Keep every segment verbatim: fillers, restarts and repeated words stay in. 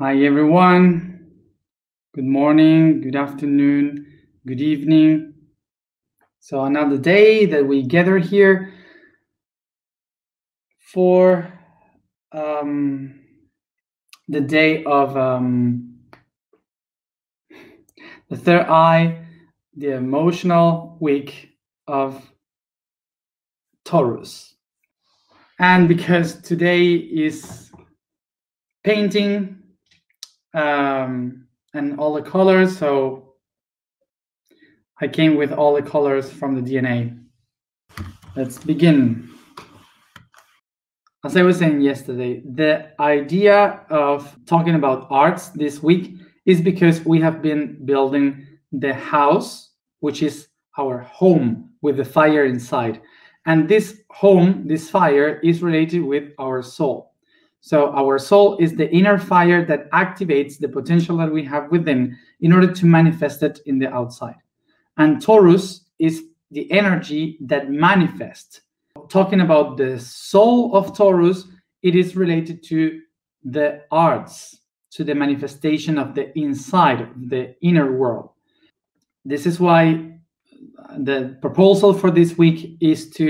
Hi everyone, good morning, good afternoon, good evening. So another day that we gather here for um, the day of um, the third eye, the emotional week of Taurus. And because today is painting, Um, and all the colors, so I came with all the colors from the D N A. Let's begin. As I was saying yesterday, the idea of talking about arts this week is because we have been building the house, which is our home with the fire inside. And this home, this fire, is related with our soul. So our soul is the inner fire that activates the potential that we have within in order to manifest it in the outside. And Taurus is the energy that manifests. Talking about the soul of Taurus, it is related to the arts, to the manifestation of the inside, the inner world. This is why the proposal for this week is to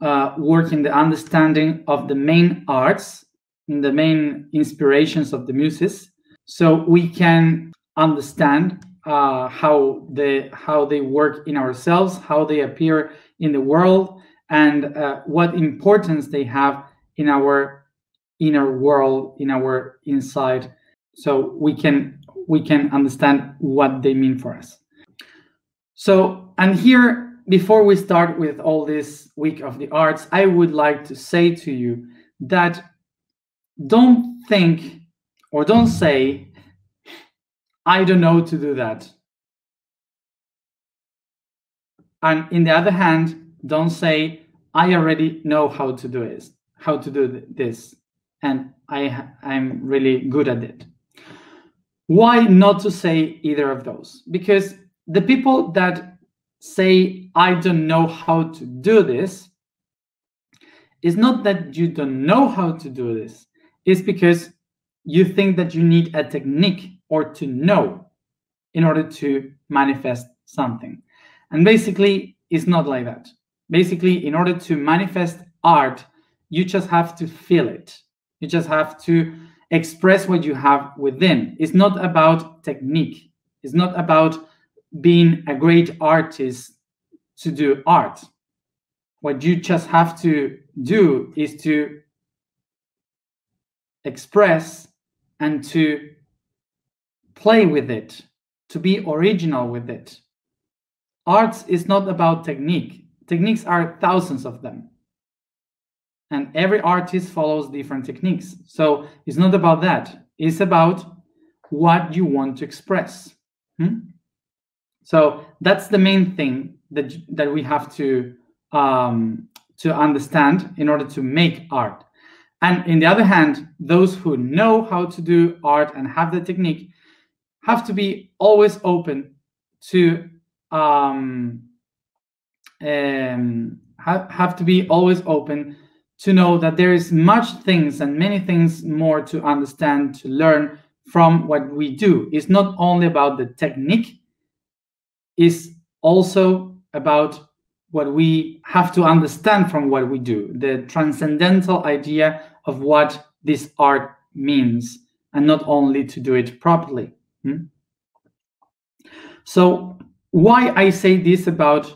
uh, work in the understanding of the main arts, the main inspirations of the muses, so we can understand uh, how they how they work in ourselves, how they appear in the world, and uh, what importance they have in our inner world, in our inside, so we can we can understand what they mean for us. So, and here, before we start with all this week of the arts, I would like to say to you that don't think or don't say, I don't know to do that. And in the other hand, don't say, I already know how to do this, how to do this, and I, I'm really good at it. Why not to say either of those? Because the people that say, I don't know how to do this, it's not that you don't know how to do this. It's because you think that you need a technique or to know in order to manifest something. And basically, it's not like that. Basically, in order to manifest art, you just have to feel it. You just have to express what you have within. It's not about technique. It's not about being a great artist to do art. What you just have to do is to express and to play with it, to be original with it. Arts is not about technique. Techniques are thousands of them. And every artist follows different techniques. So it's not about that. It's about what you want to express. Hmm? So that's the main thing that, that we have to um, to understand in order to make art. And on the other hand, those who know how to do art and have the technique have to be always open to um, um have, have to be always open to know that there is much things and many things more to understand, to learn from what we do. It's not only about the technique, it's also about what we have to understand from what we do, the transcendental idea of what this art means, and not only to do it properly. Hmm? So why I say this about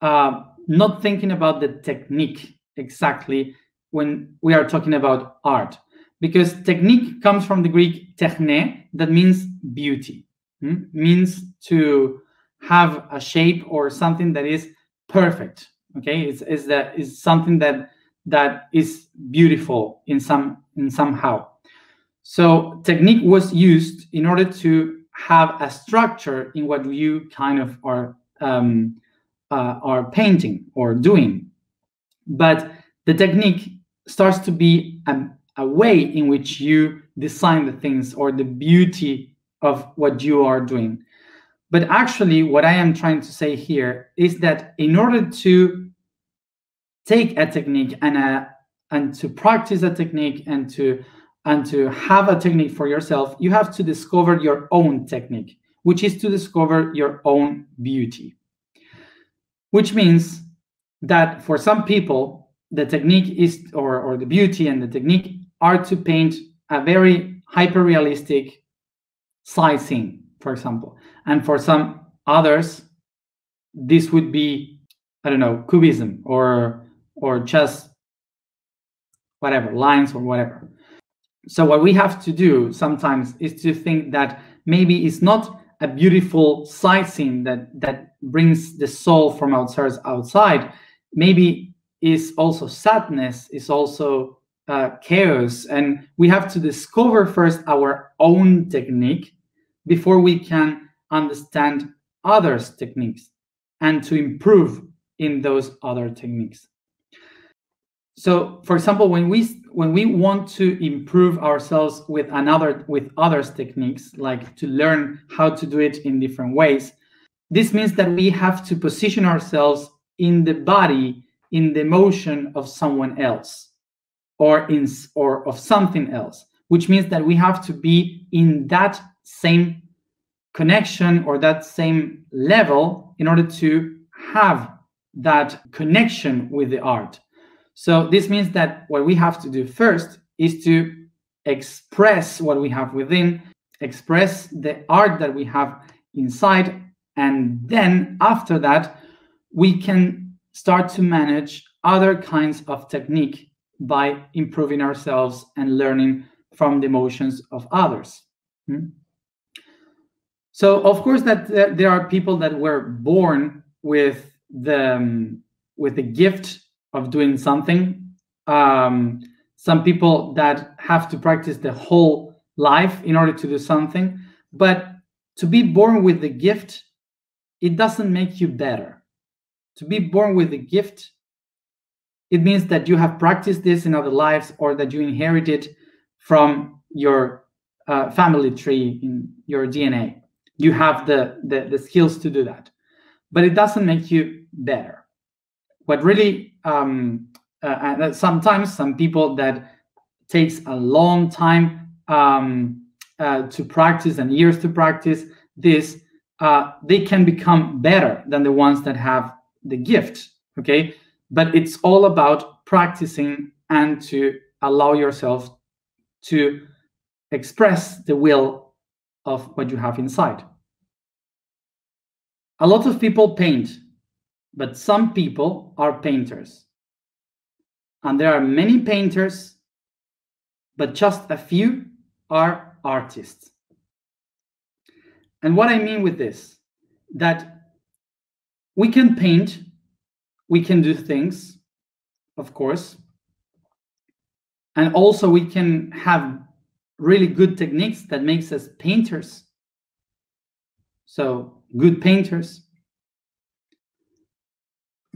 uh, not thinking about the technique exactly when we are talking about art? Because technique comes from the Greek techne, that means beauty, hmm? means to have a shape or something that is perfect. Okay, it's, it's that is something that that is beautiful in some in somehow. So technique was used in order to have a structure in what you kind of are um, uh, are painting or doing. But the technique starts to be a, a way in which you design the things or the beauty of what you are doing. But actually, what I am trying to say here is that in order to take a technique and, a, and to practice a technique and to and to have a technique for yourself, you have to discover your own technique, which is to discover your own beauty. Which means that for some people, the technique is, or, or the beauty and the technique are to paint a very hyper-realistic side scene, for example. And for some others, this would be, I don't know, cubism or, or just whatever, lines or whatever. So what we have to do sometimes is to think that maybe it's not a beautiful side scene that, that brings the soul from outside. Maybe it's also sadness, it's also uh, chaos. And we have to discover first our own technique before we can understand others' techniques and to improve in those other techniques. So, for example, when we when we want to improve ourselves with another with others' techniques, like to learn how to do it in different ways, this means that we have to position ourselves in the body, in the motion of someone else, or in or of something else, which means that we have to be in that same connection or that same level in order to have that connection with the art. So this means that what we have to do first is to express what we have within, express the art that we have inside, and then after that, we can start to manage other kinds of technique by improving ourselves and learning from the emotions of others. Hmm? So of course that there are people that were born with the, um, with the gift of doing something, um, some people that have to practice the whole life in order to do something. But to be born with the gift, it doesn't make you better. To be born with the gift, it means that you have practiced this in other lives or that you inherit it from your uh, family tree, in your D N A. You have the, the, the skills to do that, but it doesn't make you better. What really um, uh, sometimes some people that takes a long time um, uh, to practice and years to practice this, uh, they can become better than the ones that have the gift. Okay, but it's all about practicing and to allow yourself to express the will of what you have inside. A lot of people paint. But some people are painters, and there are many painters, but just a few are artists. And what I mean with this, that we can paint, we can do things, of course, and also we can have really good techniques that makes us painters. So good painters.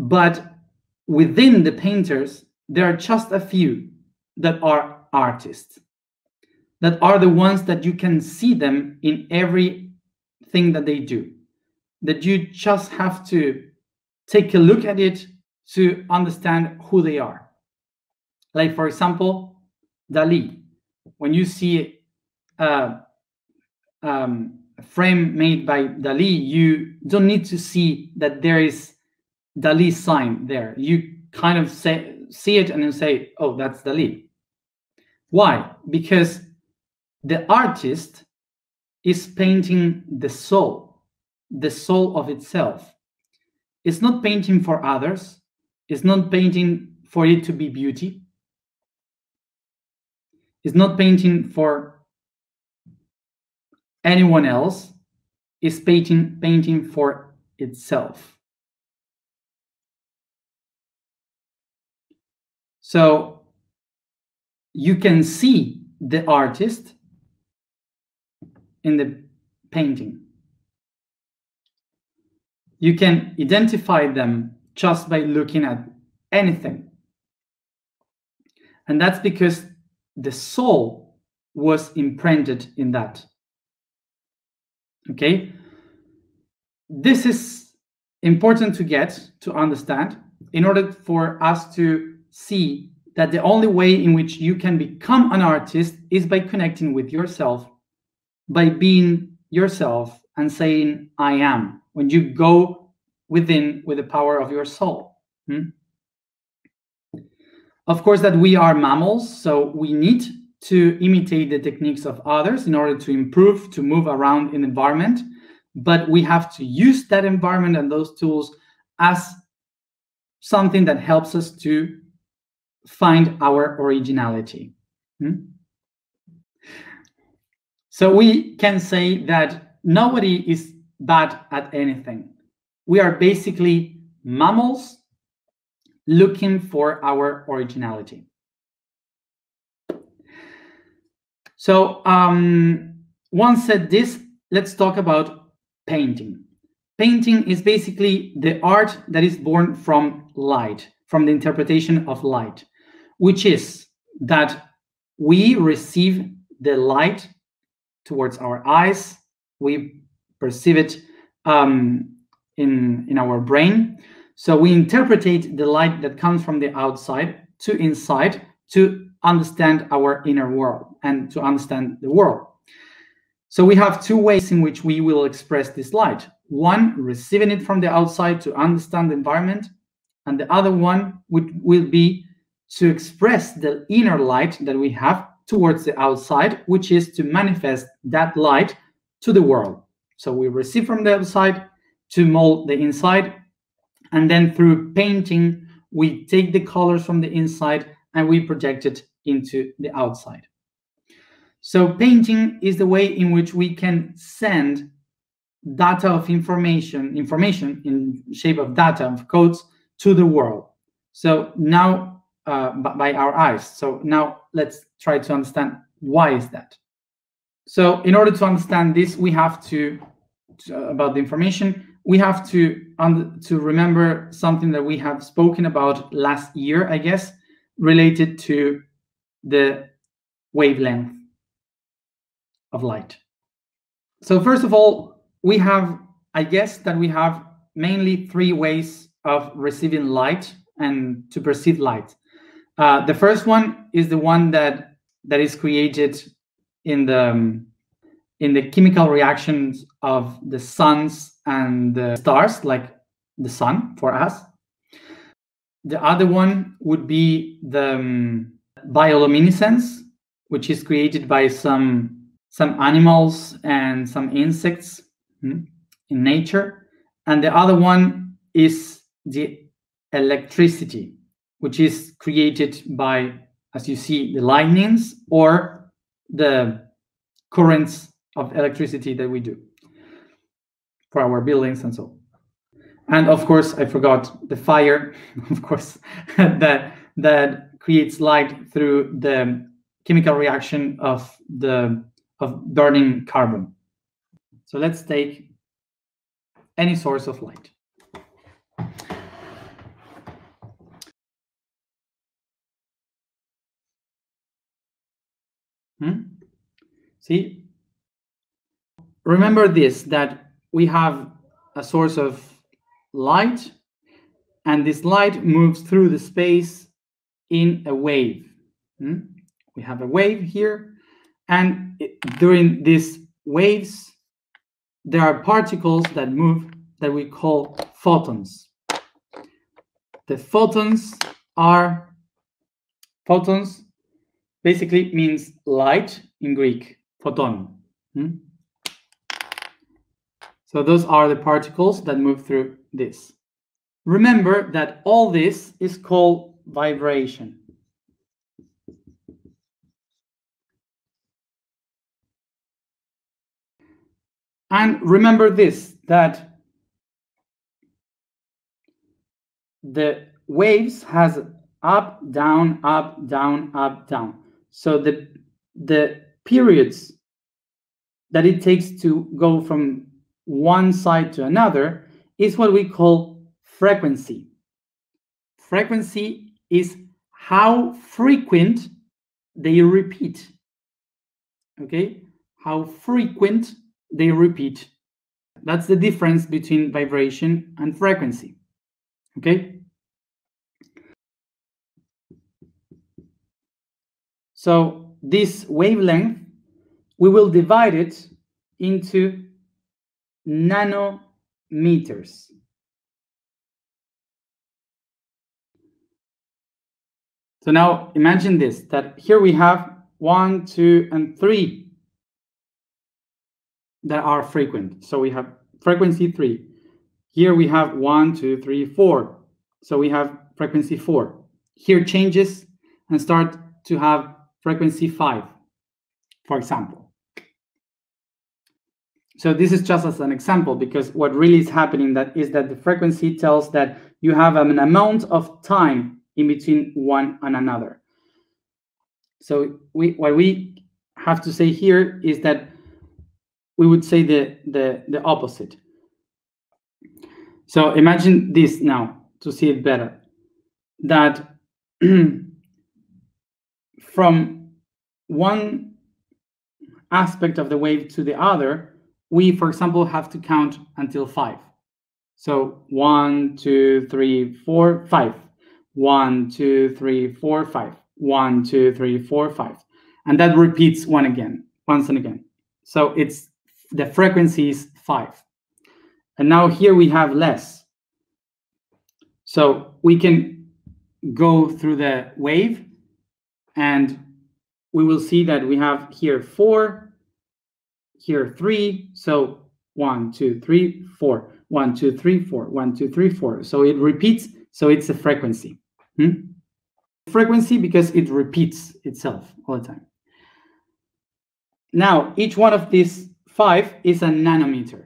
But within the painters, there are just a few that are artists, that are the ones that you can see them in everything that they do, that you just have to take a look at it to understand who they are. Like, for example, Dalí. When you see uh, um, a frame made by Dalí, you don't need to see that there is Dalí sign there. You kind of say, see it and you say, oh, that's Dalí. Why? Because the artist is painting the soul, the soul of itself. It's not painting for others. It's not painting for it to be beauty. It's not painting for anyone else. It's painting, painting for itself. So you can see the artist in the painting. You can identify them just by looking at anything. And that's because the soul was imprinted in that. Okay? This is important to get, to understand, in order for us to see that the only way in which you can become an artist is by connecting with yourself, by being yourself and saying, I am, when you go within with the power of your soul. Hmm? Of course, that we are mammals, so we need to imitate the techniques of others in order to improve, to move around in the environment. But we have to use that environment and those tools as something that helps us to find our originality. Hmm? So we can say that nobody is bad at anything. We are basically mammals looking for our originality. So um, once said this, let's talk about painting. Painting is basically the art that is born from light, from the interpretation of light, which is that we receive the light towards our eyes, we perceive it um, in, in our brain. So we interpretate the light that comes from the outside to inside to understand our inner world and to understand the world. So we have two ways in which we will express this light. One, receiving it from the outside to understand the environment, and the other one would will be to express the inner light that we have towards the outside, which is to manifest that light to the world. So we receive from the outside to mold the inside, and then through painting we take the colors from the inside and we project it into the outside. So painting is the way in which we can send data of information, information in shape of data, of codes, to the world. So now, uh, by our eyes. So now let's try to understand why is that. So in order to understand this, we have to, uh, about the information, we have to, um, to remember something that we have spoken about last year, I guess, related to the wavelength of light. So first of all, we have, I guess that we have mainly three ways of receiving light and to perceive light. Uh, the first one is the one that that is created in the um, in the chemical reactions of the suns and the stars, like the sun for us. The other one would be the um, bioluminescence, which is created by some, some animals and some insects hmm, in nature. And the other one is the electricity, which is created by, as you see, the lightnings or the currents of electricity that we do for our buildings and so on. And of course, I forgot the fire, of course, that, that creates light through the chemical reaction of, the, of burning carbon. So let's take any source of light. Hmm? See? Remember this, that we have a source of light, and this light moves through the space in a wave. Hmm? We have a wave here, and it, during these waves there are particles that move that we call photons. The photons are photons basically means light in Greek, photon. Hmm? So those are the particles that move through this. Remember that all this is called vibration. And remember this, that the waves has up, down, up, down, up, down. So the, the periods that it takes to go from one side to another is what we call frequency. Frequency is how frequent they repeat. Okay? How frequent they repeat. That's the difference between vibration and frequency. Okay? So this wavelength, we will divide it into nanometers. So now imagine this, that here we have one, two, and three that are frequent. So we have frequency three. Here we have one, two, three, four. So we have frequency four. Here changes and start to have frequency five, for example. So this is just as an example, because what really is happening that is that the frequency tells that you have an amount of time in between one and another. So we, what we have to say here is that we would say the, the, the opposite. So imagine this now to see it better, that from one aspect of the wave to the other, we, for example, have to count until five. So one, two, three, four, five. One, two, three, four, five. One, two, three, four, five. And that repeats one again, once and again. So it's the frequency is five. And now here we have less. So we can go through the wave and we will see that we have here four, here three. So one, two, three, four. One, two, three, four. One, two, three, four. So it repeats. So it's a frequency. Hmm? Frequency because it repeats itself all the time. Now, each one of these five is a nanometer.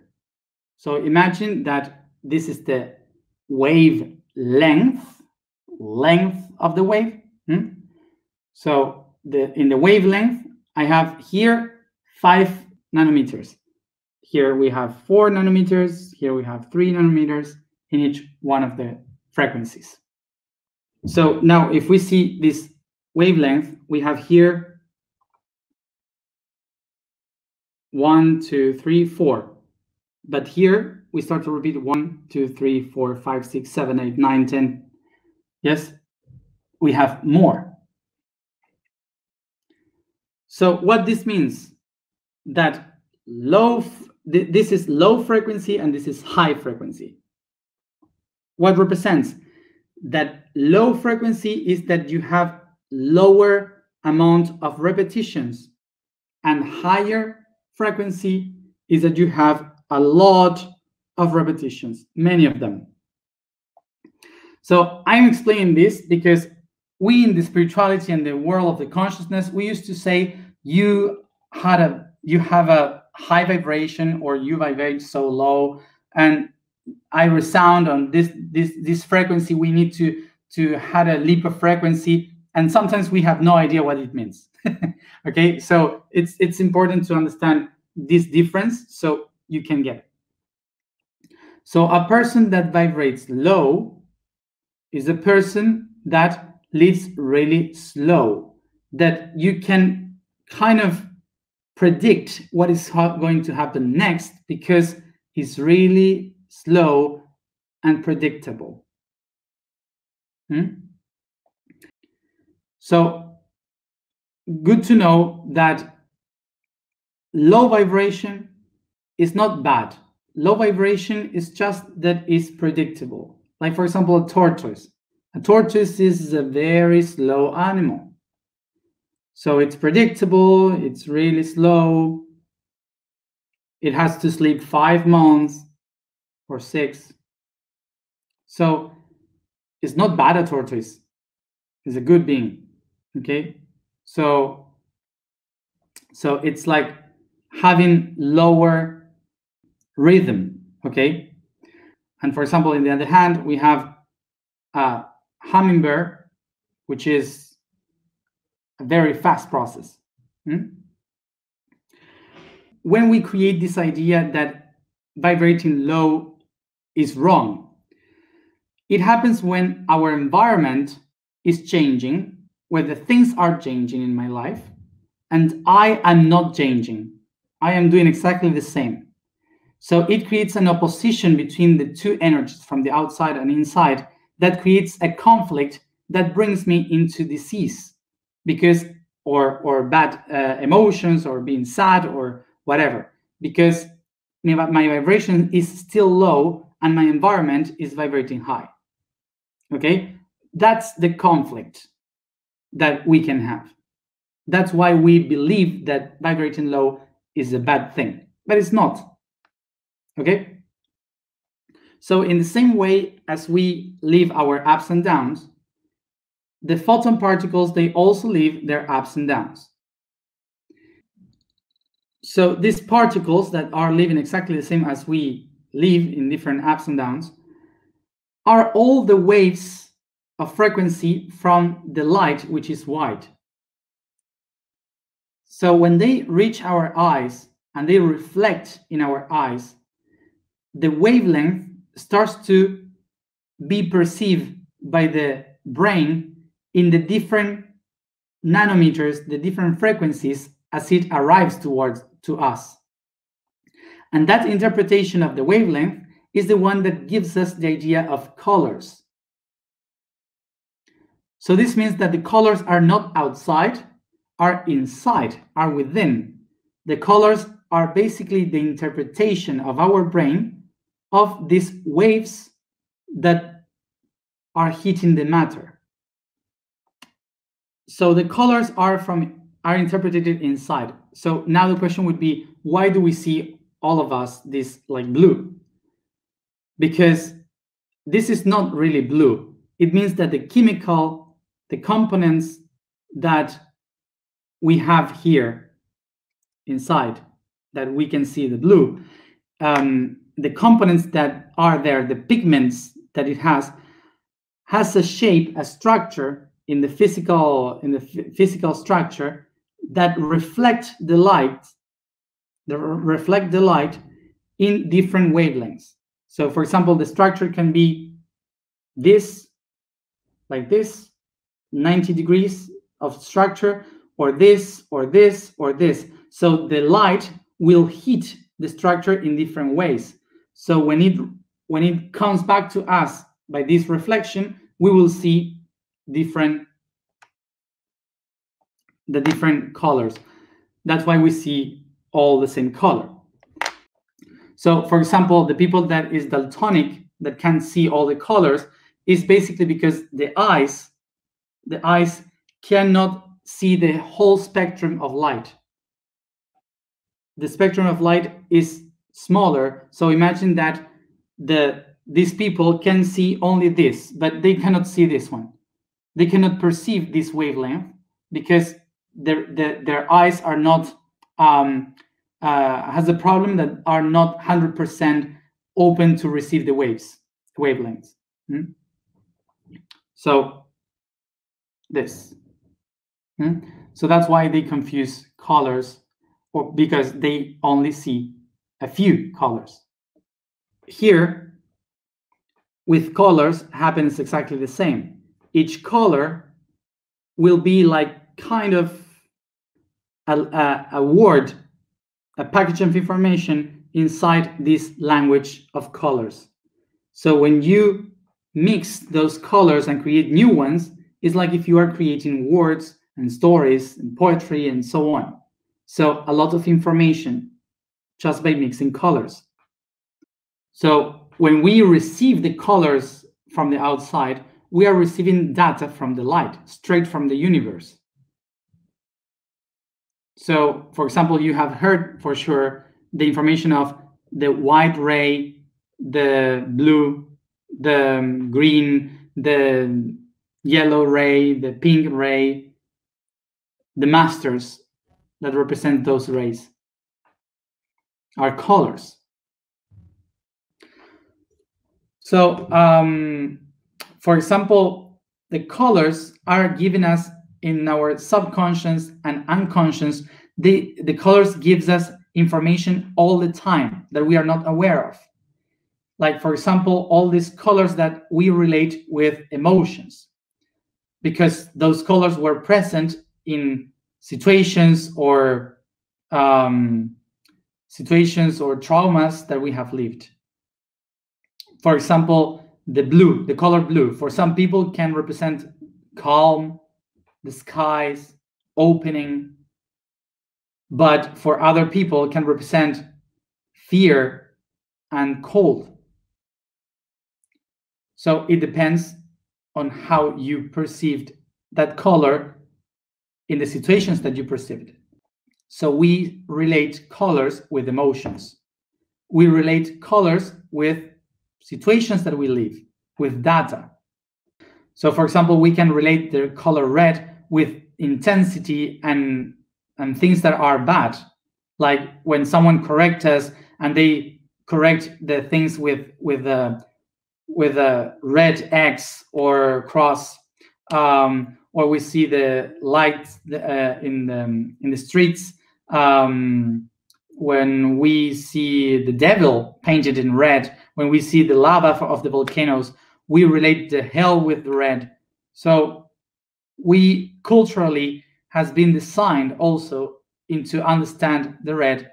So imagine that this is the wave length, length of the wave. Hmm? So the, in the wavelength, I have here five nanometers. Here we have four nanometers. Here we have three nanometers in each one of the frequencies. So now if we see this wavelength, we have here one, two, three, four. But here we start to repeat one, two, three, four, five, six, seven, eight, nine, ten. Yes, we have more. So what this means that low, th this is low frequency and this is high frequency. What represents that low frequency is that you have lower amount of repetitions, and higher frequency is that you have a lot of repetitions, many of them. So I'm explaining this because we in the spirituality and the world of the consciousness, we used to say you had a you have a high vibration, or you vibrate so low, and I resound on this this this frequency. We need to to have a leap of frequency, and sometimes we have no idea what it means. Okay, so it's it's important to understand this difference so you can get it. So a person that vibrates low is a person that lives really slow, that you can kind of predict what is going to happen next because it's really slow and predictable. Hmm? So good to know that low vibration is not bad. Low vibration is just that it's predictable. Like, for example, a tortoise. A tortoise is a very slow animal. So it's predictable, it's really slow. It has to sleep five months. Or six. So it's not bad, a tortoise. It's a good being. Okay. So, so it's like having lower rhythm. Okay. And for example, in the other hand, we have a hummingbird, which is a very fast process. Hmm? When we create this idea that vibrating low is wrong, it happens when our environment is changing, where the things are changing in my life, and I am not changing. I am doing exactly the same. So it creates an opposition between the two energies from the outside and inside that creates a conflict that brings me into disease, because or or bad uh, emotions, or being sad or whatever, because my vibration is still low and my environment is vibrating high. Okay, that's the conflict that we can have. That's why we believe that vibrating low is a bad thing, but it's not. Okay, so in the same way as we live our ups and downs, the photon particles, they also live their ups and downs. So these particles that are living exactly the same as we live in different ups and downs are all the waves of frequency from the light, which is white. So when they reach our eyes and they reflect in our eyes, the wavelength starts to be perceived by the brain in the different nanometers, the different frequencies, as it arrives towards to us. And that interpretation of the wavelength is the one that gives us the idea of colors. So this means that the colors are not outside, are inside, are within. The colors are basically the interpretation of our brain of these waves that are hitting the matter. So the colors are from are interpreted inside. So now the question would be, why do we see all of us this like blue? Because this is not really blue. It means that the chemical, the components that we have here inside, that we can see the blue, um, the components that are there, the pigments that it has, has a shape, a structure, in the physical in the physical structure that reflect the light that re reflect the light in different wavelengths. So for example, the structure can be this, like this ninety degrees of structure, or this or this or this. So the light will hit the structure in different ways. So when it when it comes back to us by this reflection, we will see different the different colors. That's why we see all the same color. So for example, the people that is daltonic, that can see all the colors, is basically because the eyes the eyes cannot see the whole spectrum of light. The spectrum of light is smaller. So imagine that the these people can see only this, but they cannot see this one. They cannot perceive this wavelength because their their, their eyes are not um, uh, has a problem that are not one hundred percent open to receive the waves wavelengths. Hmm? So this. Hmm? So that's why they confuse colors, or because they only see a few colors. Here, with colors happens exactly the same. Each color will be like kind of a, a, a word, a package of information inside this language of colors. So when you mix those colors and create new ones, it's like if you are creating words and stories and poetry and so on. So a lot of information just by mixing colors. So when we receive the colors from the outside, we are receiving data from the light, straight from the universe. So, for example, you have heard for sure the information of the white ray, the blue, the green, the yellow ray, the pink ray, the masters that represent those rays are colors. So, um, for example, the colors are given us in our subconscious and unconscious. The, the colors gives us information all the time that we are not aware of. Like, for example, all these colors that we relate with emotions, because those colors were present in situations or um, situations or traumas that we have lived. For example, the blue, the color blue, for some people can represent calm, the skies, opening, but for other people it can represent fear and cold. So it depends on how you perceived that color in the situations that you perceived. So we relate colors with emotions. We relate colors with situations that we live, with data. So for example, we can relate the color red with intensity and, and things that are bad. Like when someone corrects us and they correct the things with, with, a, with a red X or cross, um, or we see the lights uh, in, the, in the streets. Um, when we see the devil painted in red, when we see the lava of the volcanoes, we relate the hell with the red. So we culturally has been designed also into understand the red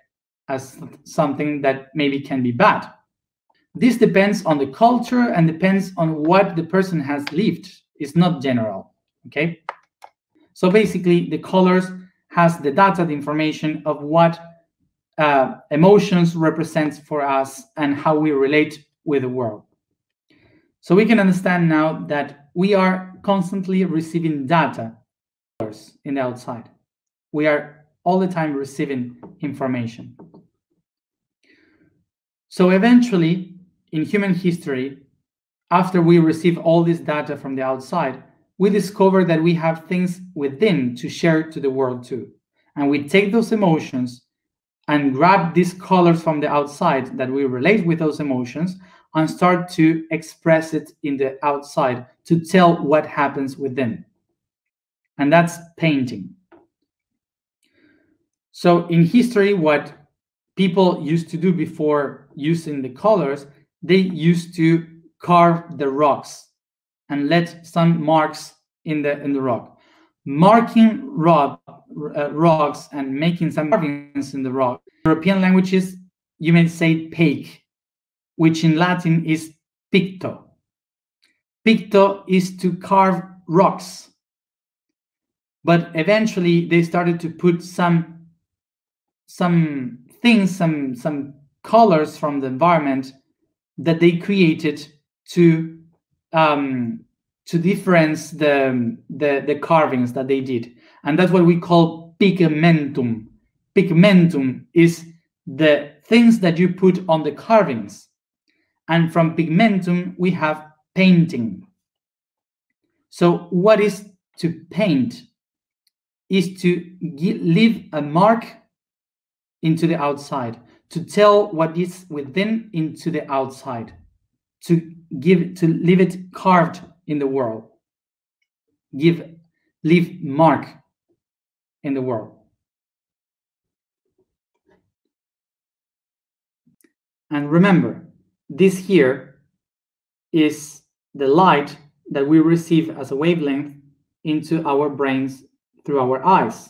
as something that maybe can be bad. This depends on the culture and depends on what the person has lived. It's not general, okay? So basically the colors has the data, the information of what uh, emotions represents for us and how we relate with the world. So we can understand now that we are constantly receiving data in the outside. We are all the time receiving information. So eventually, in human history, after we receive all this data from the outside, we discover that we have things within to share to the world too. And we take those emotions and grab these colors from the outside that we relate with those emotions and start to express it in the outside to tell what happens within. And that's painting. So in history, what people used to do before using the colors, they used to carve the rocks and let some marks in the, in the rock. Marking rock, uh, rocks and making some carvings in the rock. European languages, you may say "pake," which in Latin is picto. Picto is to carve rocks. But eventually they started to put some, some things, some, some colors from the environment that they created to, um, to difference the, the, the carvings that they did. And that's what we call pigmentum. Pigmentum is the things that you put on the carvings. And from pigmentum, we have painting. So what is to paint is to give, leave a mark into the outside, to tell what is within into the outside, to give, to leave it carved in the world, give, leave mark in the world. And remember, this here is the light that we receive as a wavelength into our brains through our eyes.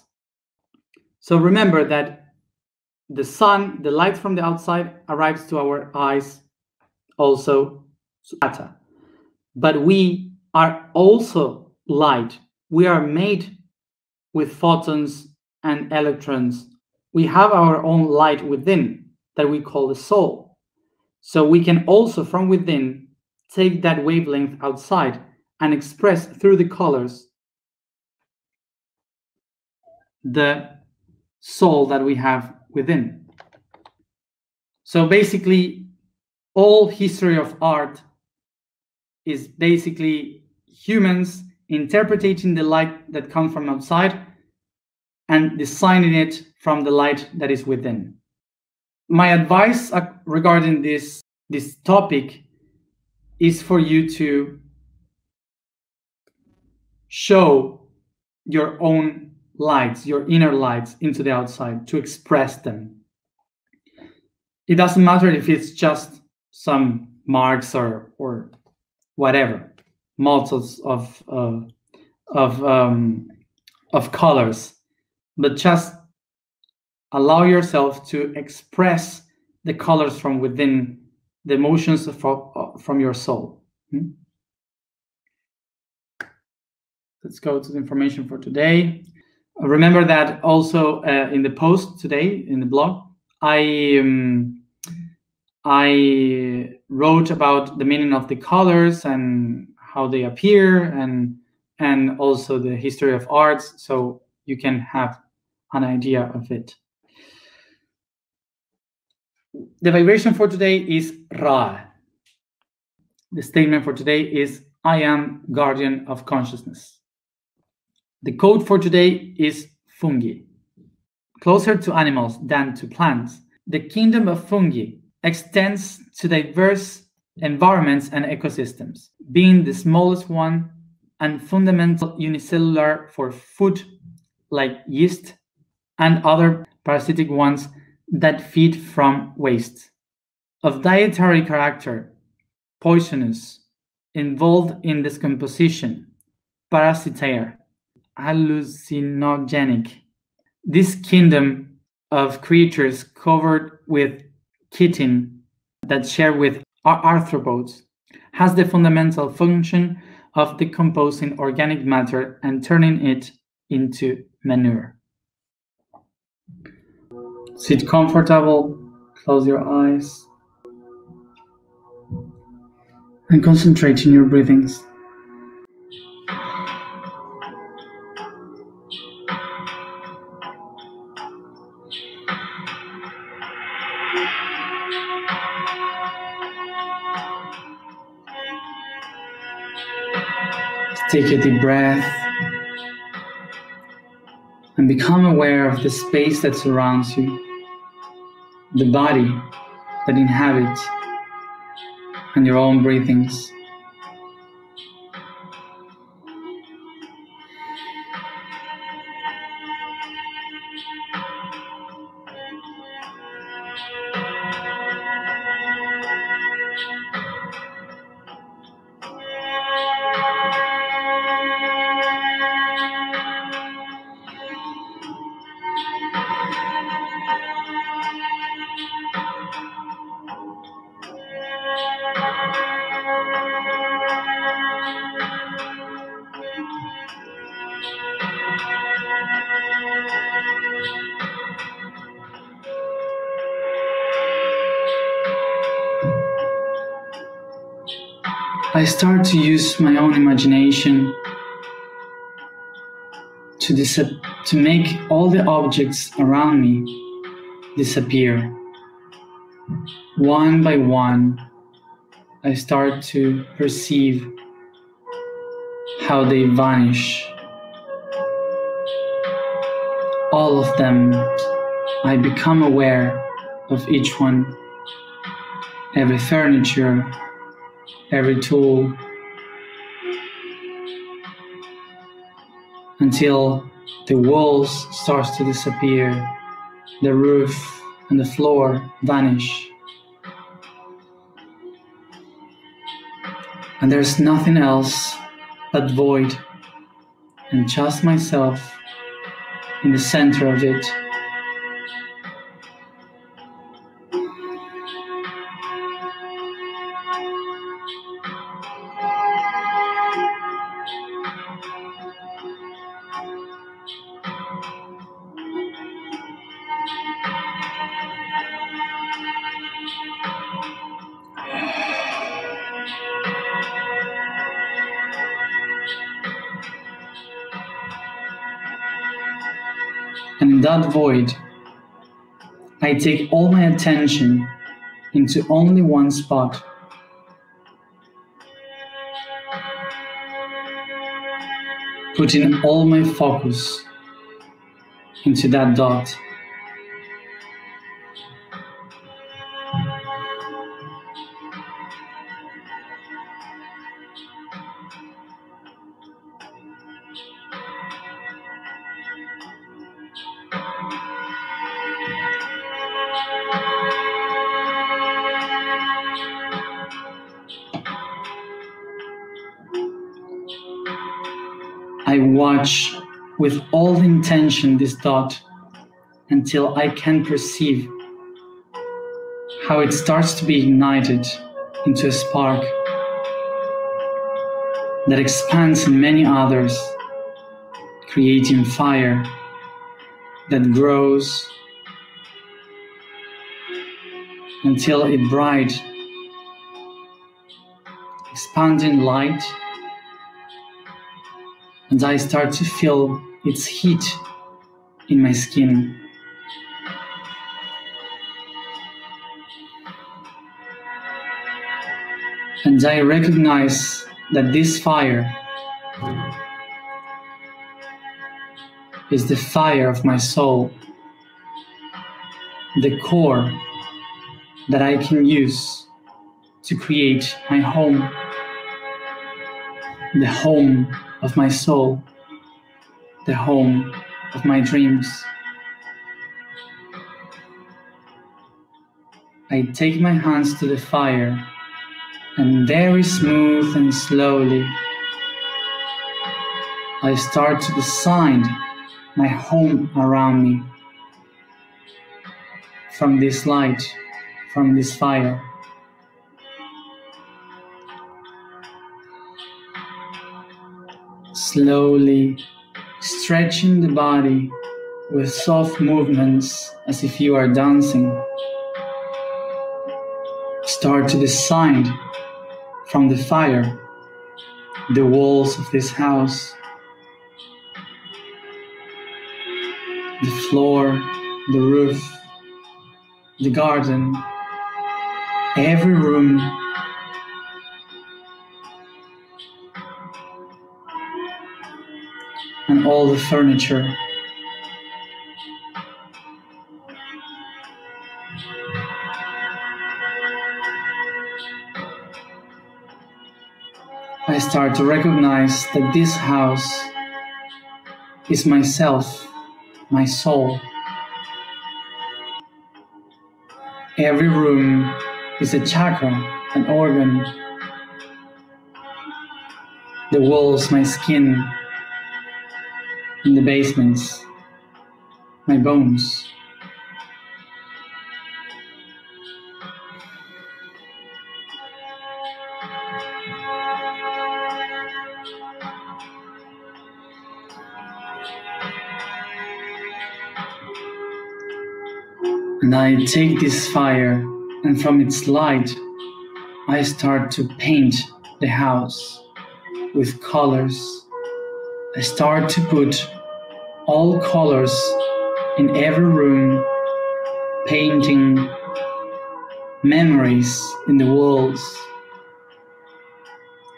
So remember that the sun, the light from the outside arrives to our eyes also data. But we are also light. We are made with photons and electrons. We have our own light within that we call the soul. So we can also, from within, take that wavelength outside and express through the colors the soul that we have within. So basically, all history of art is basically humans interpreting the light that comes from outside and designing it from the light that is within. My advice regarding this, this topic is for you to show your own lights, your inner lights into the outside, to express them. It doesn't matter if it's just some marks or, or whatever, multiples of, uh, of, um, of colors, but just allow yourself to express the colors from within, the emotions from, from your soul. Hmm? Let's go to the information for today. Remember that also uh, in the post today, in the blog, I um, I wrote about the meaning of the colors and how they appear, and and also the history of arts, so you can have an idea of it. The vibration for today is Ra. The statement for today is, I am guardian of consciousness. The code for today is fungi. Closer to animals than to plants, the kingdom of fungi extends to diverse environments and ecosystems, being the smallest one and fundamental unicellular for food, like yeast and other parasitic ones that feed from waste. Of dietary character, poisonous, involved in decomposition, parasitaire, hallucinogenic. This kingdom of creatures covered with chitin that share with arthropods has the fundamental function of decomposing organic matter and turning it into manure. Sit comfortable, close your eyes, and concentrate in your breathings. Take a deep breath and become aware of the space that surrounds you, the body that inhabits, and your own breathings. I start to use my own imagination to, to make all the objects around me disappear. One by one, I start to perceive how they vanish. All of them, I become aware of each one, every furniture, every tool, until the walls starts to disappear, the roof and the floor vanish, and there's nothing else but void, and just myself in the center of it. And in that void, I take all my attention into only one spot. Putting all my focus into that dot. I watch with all the intention this dot until I can perceive how it starts to be ignited into a spark that expands in many others, creating fire that grows until a bright, expanding light, and I start to feel its heat in my skin. And I recognize that this fire is the fire of my soul, the core that I can use to create my home, the home of my soul, the home of my dreams. I take my hands to the fire, and very smooth and slowly, I start to design my home around me from this light, from this fire. Slowly stretching the body with soft movements as if you are dancing. Start to design from the fire the walls of this house, the floor, the roof, the garden, every room. And all the furniture. I start to recognize that this house is myself, my soul. Every room is a chakra, an organ. The walls, my skin. In the basements, my bones. And I take this fire, and from its light, I start to paint the house with colors. I start to put all colors in every room, painting memories in the walls,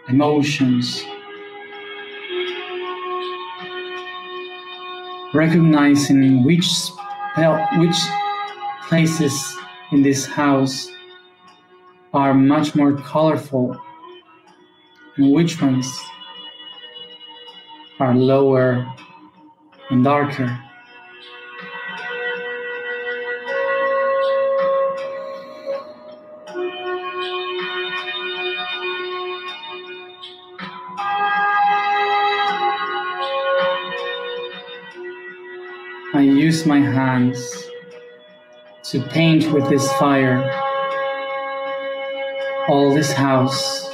emotions, recognizing which, which places in this house are much more colorful and which ones are lower and darker. I use my hands to paint with this fire all this house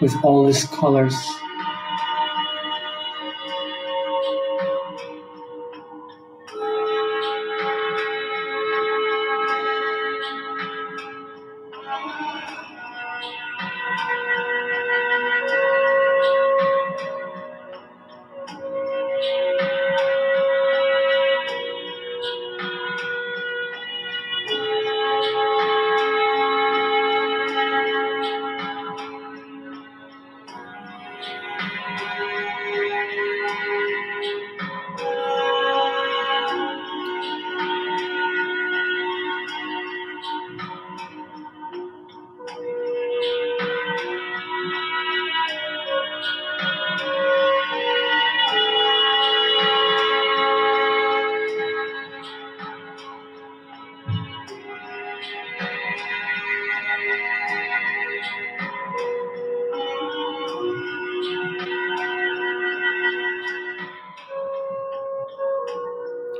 with all these colors.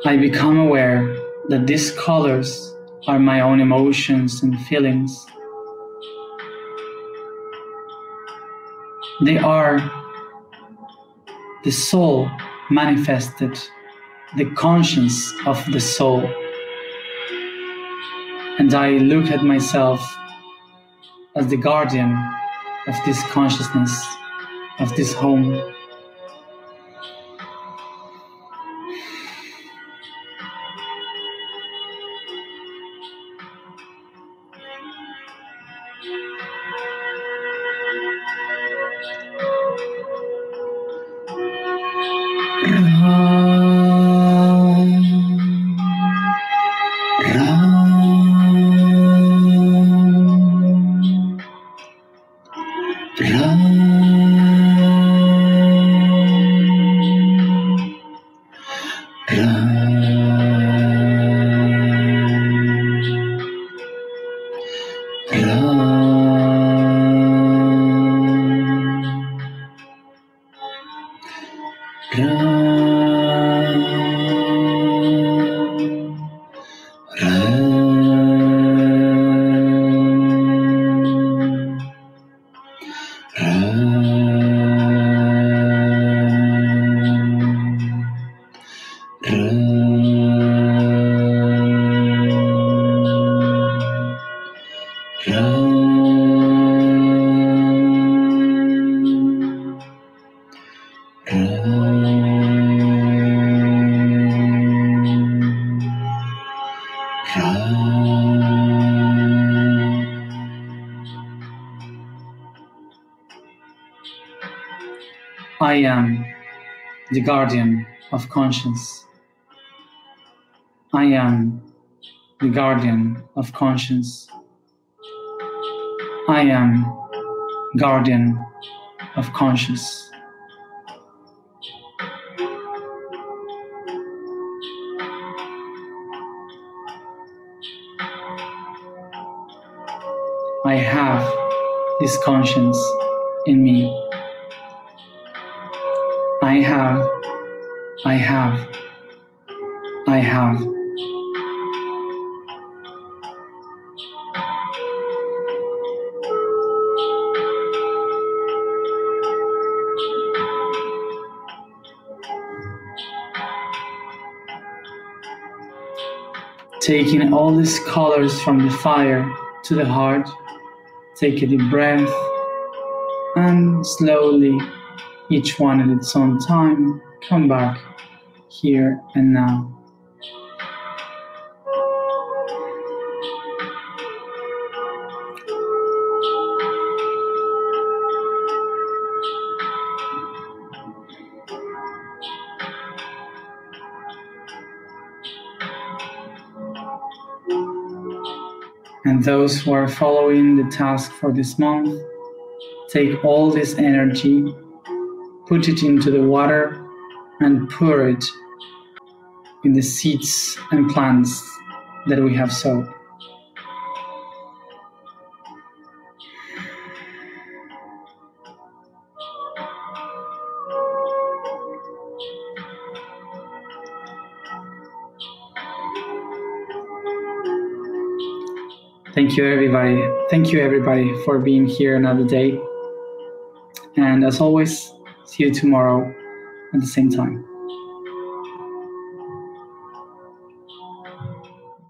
I become aware that these colors are my own emotions and feelings. They are the soul manifested the conscience of the soul. And I look at myself as the guardian of this consciousness, of this home. I am the guardian of conscience. I am the guardian of conscience. I am guardian of conscience. I have this conscience in me. I have, I have, I have. Taking all these colors from the fire to the heart, take a deep breath and slowly, each one at its own time, come back here and now. And those who are following the task for this month, take all this energy, put it into the water and pour it in the seeds and plants that we have sown. Thank you, everybody. Thank you, everybody, for being here another day. And as always, see you tomorrow at the same time.